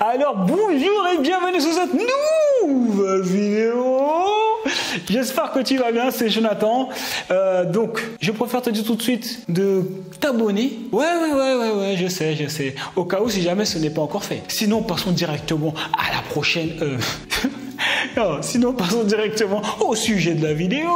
Alors bonjour et bienvenue sur cette nouvelle vidéo. J'espère que tu vas bien, c'est Jonathan. Donc je préfère te dire tout de suite de t'abonner. Ouais, je sais. Au cas où si jamais ce n'est pas encore fait. Sinon passons directement à la prochaine. Sinon, passons directement au sujet de la vidéo.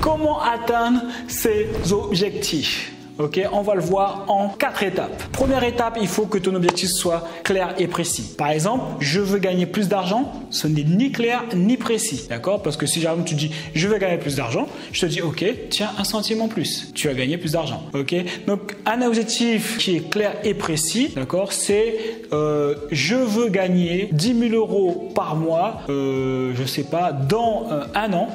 Comment atteindre ses objectifs? Ok, on va le voir en 4 étapes. Première étape, il faut que ton objectif soit clair et précis. Par exemple, je veux gagner plus d'argent, ce n'est ni clair ni précis. D'accord? Parce que si jamais tu dis je veux gagner plus d'argent, je te dis ok, tiens, 1 centime en plus. Tu as gagné plus d'argent. Ok? Donc, un objectif qui est clair et précis, d'accord? C'est je veux gagner 10 000 euros par mois, je sais pas, dans un an.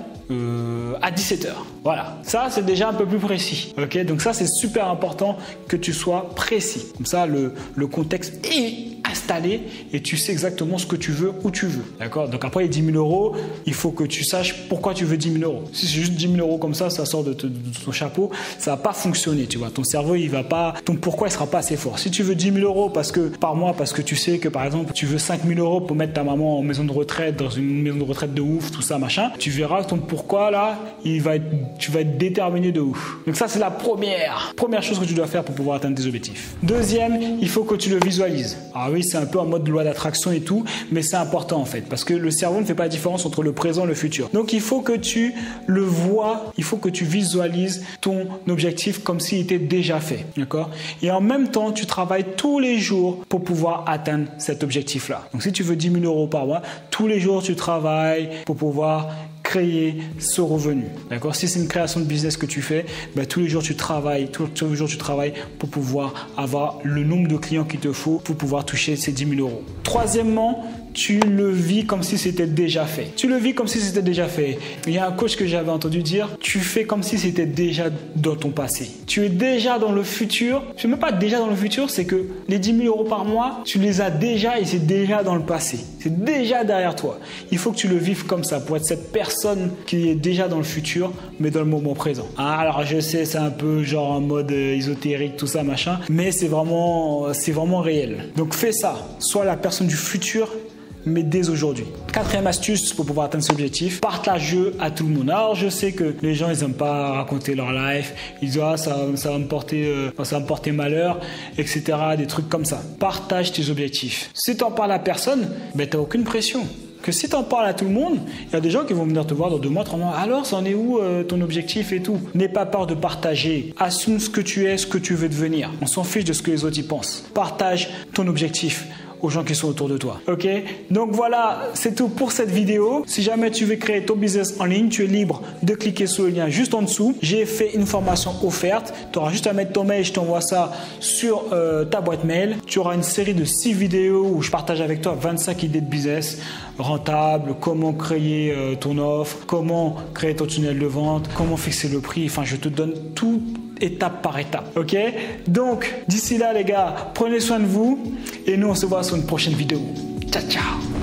À 17h. Voilà, ça c'est déjà un peu plus précis. Ok, donc ça c'est super important que tu sois précis. Comme ça le contexte est installé et tu sais exactement ce que tu veux, où tu veux. D'accord, donc après les 10 000 euros, il faut que tu saches pourquoi tu veux 10 000 euros. Si c'est juste 10 000 euros comme ça, ça sort de ton chapeau, ça va pas fonctionner. Tu vois, ton cerveau il va pas, ton pourquoi il sera pas assez fort. Si tu veux 10 000 euros parce que, par mois parce que tu sais que par exemple tu veux 5 000 euros pour mettre ta maman en maison de retraite, dans une maison de retraite de ouf, tout ça machin, tu verras ton pourquoi. Pourquoi là, tu vas être déterminé de ouf. Donc ça c'est la première chose que tu dois faire pour pouvoir atteindre tes objectifs. Deuxième, il faut que tu le visualises. Ah oui, c'est un peu en mode loi d'attraction et tout, mais c'est important en fait parce que le cerveau ne fait pas la différence entre le présent et le futur. Donc il faut que tu le vois, il faut que tu visualises ton objectif comme s'il était déjà fait, d'accord? Et en même temps, tu travailles tous les jours pour pouvoir atteindre cet objectif-là. Donc si tu veux 10 000 euros par mois, tous les jours tu travailles pour pouvoir créer ce revenu, d'accord? Si c'est une création de business que tu fais, bah, tous les jours tu travailles, tous les jours tu travailles pour pouvoir avoir le nombre de clients qu'il te faut pour pouvoir toucher ces 10 000 euros. Troisièmement, tu le vis comme si c'était déjà fait. Tu le vis comme si c'était déjà fait. Il y a un coach que j'avais entendu dire, tu fais comme si c'était déjà dans ton passé. Tu es déjà dans le futur. Je ne sais même pas déjà dans le futur, c'est que les 10 000 euros par mois, tu les as déjà et c'est déjà dans le passé. C'est déjà derrière toi. Il faut que tu le vives comme ça pour être cette personne qui est déjà dans le futur, mais dans le moment présent. Alors je sais, c'est un peu genre en mode ésotérique, tout ça, machin, mais c'est vraiment réel. Donc fais ça. Sois la personne du futur, mais dès aujourd'hui. 4e astuce pour pouvoir atteindre cet objectif, partage-le à tout le monde. Alors je sais que les gens ils n'aiment pas raconter leur life, ils disent ah, ça va me porter malheur, etc. Des trucs comme ça. Partage tes objectifs. Si tu n'en parles à personne, ben, tu n'as aucune pression. Que si tu en parles à tout le monde, il y a des gens qui vont venir te voir dans 2 mois, 3 mois. Alors, c'en est où ton objectif et tout? N'aie pas peur de partager. Assume ce que tu es, ce que tu veux devenir. On s'en fiche de ce que les autres y pensent. Partage ton objectif aux gens qui sont autour de toi. Ok? Donc voilà, c'est tout pour cette vidéo. Si jamais tu veux créer ton business en ligne, tu es libre de cliquer sur le lien juste en dessous. J'ai fait une formation offerte. Tu auras juste à mettre ton mail, je t'envoie ça sur ta boîte mail. Tu auras une série de 6 vidéos où je partage avec toi 25 idées de business rentable, comment créer ton offre, comment créer ton tunnel de vente, comment fixer le prix. Enfin, je te donne tout étape par étape. Ok? Donc, d'ici là, les gars, prenez soin de vous et nous, on se voit sur une prochaine vidéo. Ciao, ciao!